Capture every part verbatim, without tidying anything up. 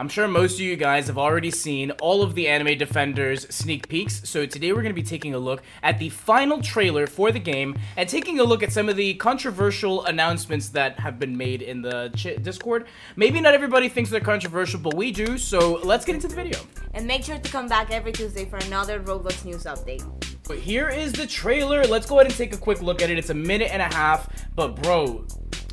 I'm sure most of you guys have already seen all of the Anime Defenders sneak peeks, so today we're going to be taking a look at the final trailer for the game and taking a look at some of the controversial announcements that have been made in the ch Discord. Maybe not everybody thinks they're controversial, but we do, so let's get into the video. And make sure to come back every Tuesday for another Roblox news update. But here is the trailer. Let's go ahead and take a quick look at it. It's a minute and a half, but bro...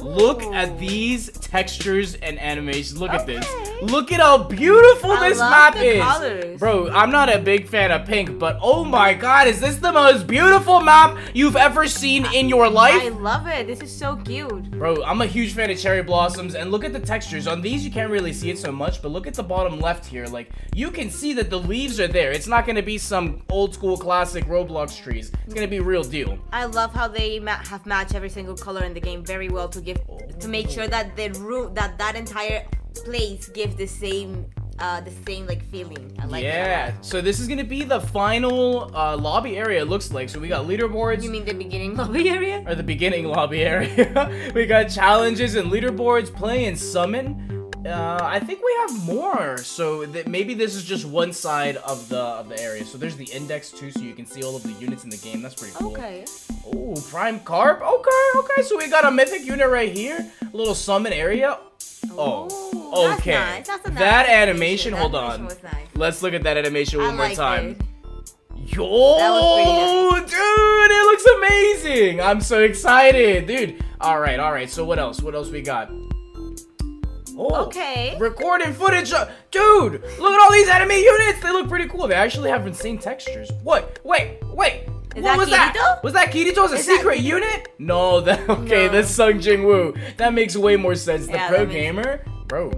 Look at these textures and animations. Look okay. at this. Look at how beautiful I this map is. Colors. Bro, I'm not a big fan of pink, but oh my god, is this the most beautiful map you've ever seen in your life? I love it. This is so cute. Bro, I'm a huge fan of cherry blossoms, and look at the textures. On these, you can't really see it so much, but look at the bottom left here. Like, you can see that the leaves are there. It's not going to be some old school classic Roblox trees. It's going to be real deal. I love how they ma have matched every single color in the game very well to get to make sure that the room that that entire place gives the same Uh, the same like feeling. I like yeah. That. So this is gonna be the final uh, lobby area. It looks like. So we got leaderboards. You mean the beginning lobby area? Or the beginning lobby area? We got challenges and leaderboards, play and summon. Uh, I think we have more, so that maybe this is just one side of the of the area. So there's the index too, so you can see all of the units in the game. That's pretty cool. Okay. Oh, prime carp. Okay, okay. So we got a mythic unit right here. A little summon area. Oh. Ooh, okay. That's nice. That's a nice that animation. animation. Hold that animation on. Nice. Let's look at that animation I one like more time. It. Yo, nice. Dude, it looks amazing. I'm so excited, dude. All right, all right. So what else? What else we got? Oh, okay. Recording footage, of, dude. Look at all these anime units. They look pretty cool. They actually have insane textures. What? Wait, wait. Is what that was Kirito? that? Was that Kirito as a Is secret that... unit? No. That okay. No. That's Sung Jin Woo. That makes way more sense. The yeah, pro gamer, makes... bro.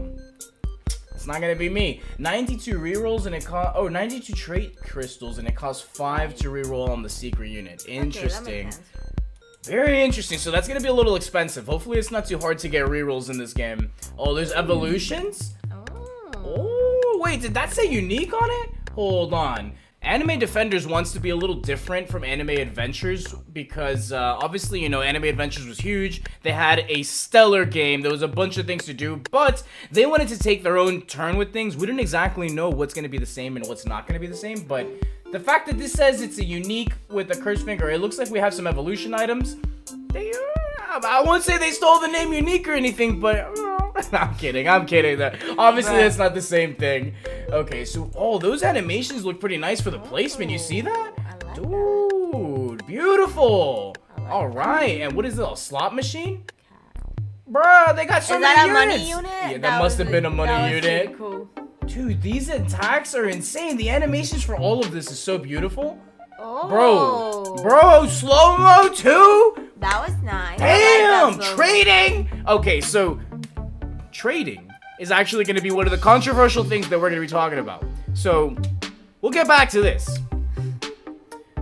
It's not gonna be me. ninety-two rerolls and it cost. Oh, ninety-two trait crystals and it costs five to reroll on the secret unit. Interesting. Okay, very interesting. So that's gonna be a little expensive. Hopefully it's not too hard to get rerolls in this game. Oh, there's evolutions? Oh. Oh, wait, did that say unique on it? Hold on. Anime Defenders wants to be a little different from Anime Adventures because uh, obviously, you know, Anime Adventures was huge. They had a stellar game. There was a bunch of things to do, but they wanted to take their own turn with things. We didn't exactly know what's gonna be the same and what's not gonna be the same, but the fact that this says it's a unique with a cursed finger, it looks like we have some evolution items. They, uh, I won't say they stole the name unique or anything, but uh, I'm kidding. I'm kidding. That obviously that's not the same thing. Okay, so oh, those animations look pretty nice for the placement. You see that? Dude, beautiful. All right, and what is this? A slot machine? Bruh, they got so many units. Is that a money unit? Yeah, that must have been a money unit. Cool. Dude, these attacks are insane. The animations for all of this is so beautiful. Oh. Bro, bro, slow-mo too? That was nice. Damn, trading. Okay, so trading is actually going to be one of the controversial things that we're going to be talking about. So we'll get back to this.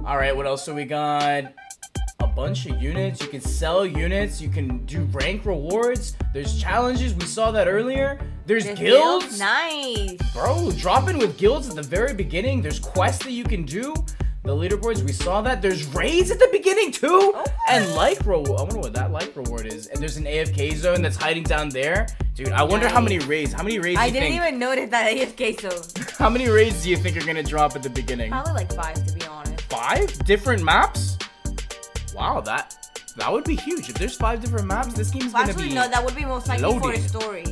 All right, what else do we got? A bunch of units. You can sell units. You can do rank rewards. There's challenges. We saw that earlier. There's the guilds. Guild? Nice. Bro, drop in with guilds at the very beginning. There's quests that you can do. The leaderboards, we saw that. There's raids at the beginning too. Okay. And like reward. I wonder what that like reward is. And there's an A F K zone that's hiding down there. Dude, I nice. wonder how many raids. How many raids I do you think? I didn't even notice that A F K zone. How many raids do you think are going to drop at the beginning? Probably like five, to be honest. Five? Different maps? Wow, that that would be huge. If there's five different maps, this game's well, going to be no, that would be most likely loaded. for a story.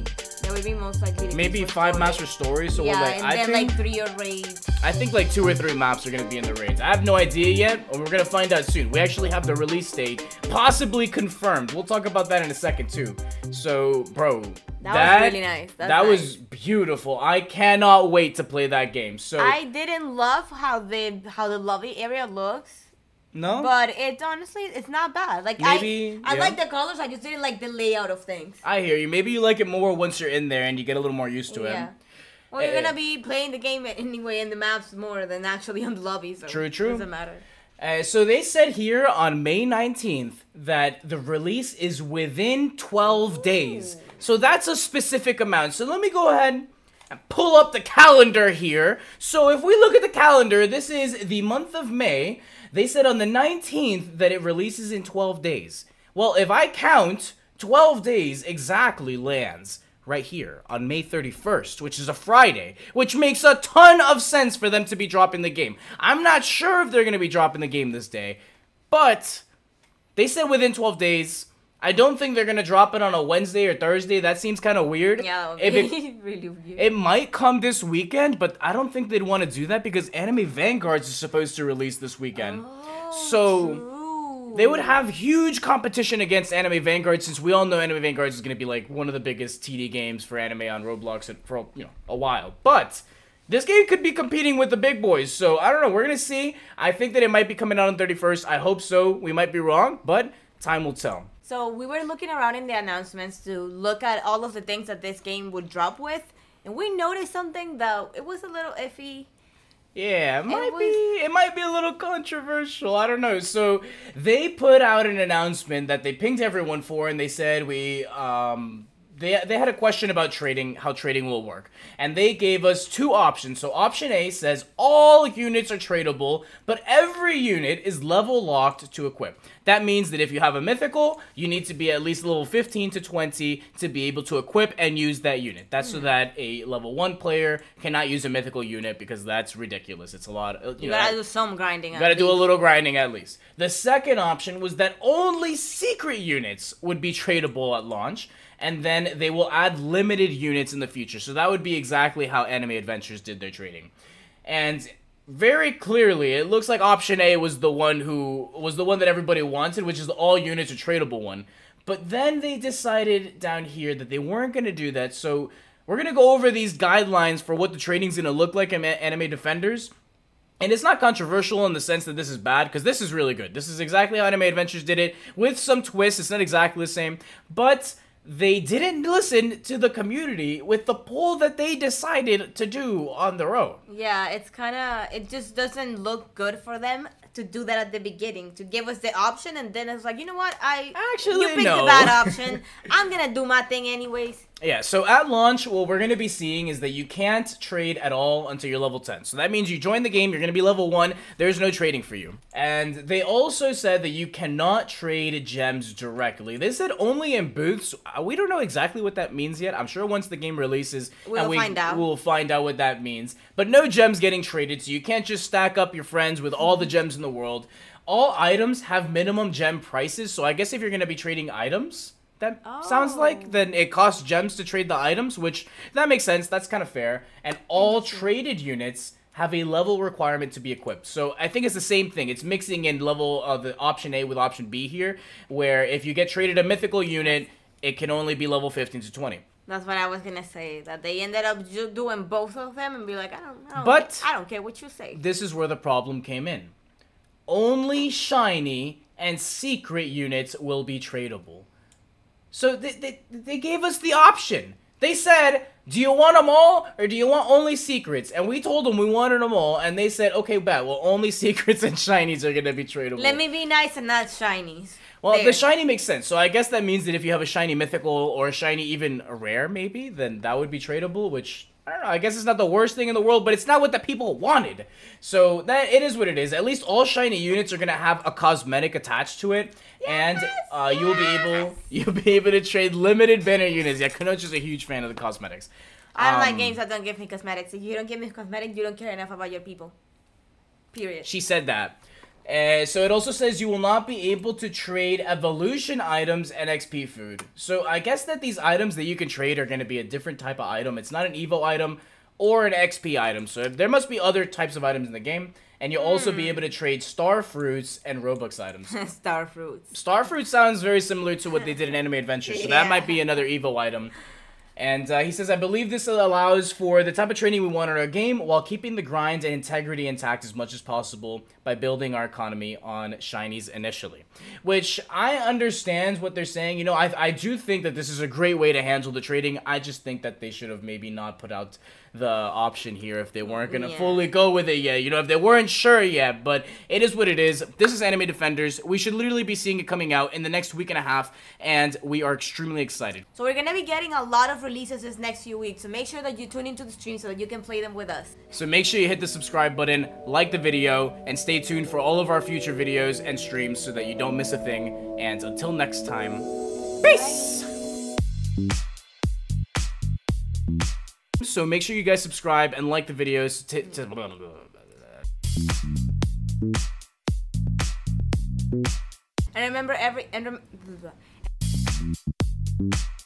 That would be most likely. Maybe five story. master stories. So yeah, we're like, and I then think, like three or raids. I think like two or three maps are gonna be in the raids. I have no idea yet, and we're gonna find out soon. We actually have the release date possibly confirmed. We'll talk about that in a second too. So, bro, that, that was really nice. That's that nice. was beautiful. I cannot wait to play that game. So I didn't love how the how the lobby area looks. No, but it honestly, it's not bad. Like Maybe, I, I yeah. like the colors. I just didn't like the layout of things. I hear you. Maybe you like it more once you're in there and you get a little more used to yeah. it. Yeah. Well, you're uh, gonna be playing the game anyway in the maps more than actually on the lobby. So true, true. It doesn't matter. Uh, so they said here on May nineteenth that the release is within twelve Ooh. days. So that's a specific amount. So let me go ahead and pull up the calendar here. So if we look at the calendar, this is the month of May. They said on the nineteenth that it releases in twelve days. Well, if I count, twelve days exactly lands right here on May thirty-first, which is a Friday, which makes a ton of sense for them to be dropping the game. I'm not sure if they're going to be dropping the game this day, but they said within twelve days. I don't think they're going to drop it on a Wednesday or Thursday. That seems kind of weird. Yeah, if it, really weird. It might come this weekend, but I don't think they'd want to do that because Anime Vanguards is supposed to release this weekend. Oh, so true. They would have huge competition against Anime Vanguards since we all know Anime Vanguards is going to be like one of the biggest T D games for anime on Roblox for, you know, a while. But this game could be competing with the big boys, so I don't know. We're going to see. I think that it might be coming out on thirty-first. I hope so. We might be wrong, but time will tell. So we were looking around in the announcements to look at all of the things that this game would drop with, and we noticed something that it was a little iffy. Yeah, it might it be it might be a little controversial. I don't know. So they put out an announcement that they pinged everyone for, and they said we um they they had a question about trading, how trading will work, and they gave us two options. So option A says all units are tradable, but every unit is level locked to equip. That means that if you have a mythical, you need to be at least level fifteen to twenty to be able to equip and use that unit. That's so that a level one player cannot use a mythical unit because that's ridiculous. It's a lot. Of, you, you know, gotta do some grinding. You gotta least. do a little grinding at least. The second option was that only secret units would be tradable at launch, and then they will add limited units in the future. So that would be exactly how Anime Adventures did their trading. And very clearly, it looks like option A was the one who was the one that everybody wanted, which is the all units are tradable one. But then they decided down here that they weren't going to do that. So we're going to go over these guidelines for what the trading's going to look like in Anime Defenders. And it's not controversial in the sense that this is bad, because this is really good. This is exactly how Anime Adventures did it, with some twists. It's not exactly the same, but they didn't listen to the community with the poll that they decided to do on their own. Yeah, it's kind of, it just doesn't look good for them to do that at the beginning, to give us the option, and then it's like, you know what, I actually you picked no. the bad option. I'm gonna do my thing anyways. Yeah, so at launch, what we're gonna be seeing is that you can't trade at all until you're level ten. So that means you join the game, you're gonna be level one, there's no trading for you. And they also said that you cannot trade gems directly. They said only in booths. We don't know exactly what that means yet. I'm sure once the game releases, we'll and we, find out. We'll find out what that means. But no gems getting traded, so you can't just stack up your friends with all the gems in the world. All items have minimum gem prices, so I guess if you're going to be trading items, that oh. sounds like, then it costs gems to trade the items, which that makes sense. That's kind of fair. And all traded units have a level requirement to be equipped. So I think it's the same thing. It's mixing in level of the option A with option B here, where if you get traded a mythical unit, it can only be level fifteen to twenty. That's what I was going to say, that they ended up ju doing both of them and be like, I don't know. But I don't care what you say. This is where the problem came in. Only shiny and secret units will be tradable. So they, they, they gave us the option. They said, do you want them all or do you want only secrets? And we told them we wanted them all, and they said, okay, bet. Well, only secrets and shinies are going to be tradable. Let me be nice and not shinies. Well, there. The shiny makes sense. So I guess that means that if you have a shiny mythical or a shiny even a rare maybe, then that would be tradable, which, I don't know, I guess it's not the worst thing in the world, but it's not what the people wanted. So that it is what it is. At least all shiny units are going to have a cosmetic attached to it. Yes, and uh, yes. you'll be able you'll be able to trade limited banner units. Yeah, Kanochi's a huge fan of the cosmetics. I don't um, like games that don't give me cosmetics. If you don't give me cosmetics, you don't care enough about your people. Period. She said that. Uh, so it also says you will not be able to trade evolution items and X P food. So I guess that these items that you can trade are going to be a different type of item. It's not an Evo item or an X P item. So there must be other types of items in the game. And you'll mm. also be able to trade Star Fruits and Robux items. Star Fruits. Star Fruits sounds very similar to what they did in Anime Adventures. So yeah. that might be another Evo item. And uh, he says, I believe this allows for the type of training we want in our game while keeping the grind and integrity intact as much as possible by building our economy on shinies initially. Which I understand what they're saying. You know, I, I do think that this is a great way to handle the trading. I just think that they should have maybe not put out the option here if they weren't going to yeah. fully go with it yet. You know, if they weren't sure yet. But it is what it is. This is Anime Defenders. We should literally be seeing it coming out in the next week and a half. And we are extremely excited. So we're going to be getting a lot of releases this next few weeks, so make sure that you tune into the stream so that you can play them with us. So make sure you hit the subscribe button, like the video, and stay tuned for all of our future videos and streams so that you don't miss a thing. And until next time, peace! Bye. so make sure you guys subscribe and like the videos. To, to blah, blah, blah, blah. And remember every... And rem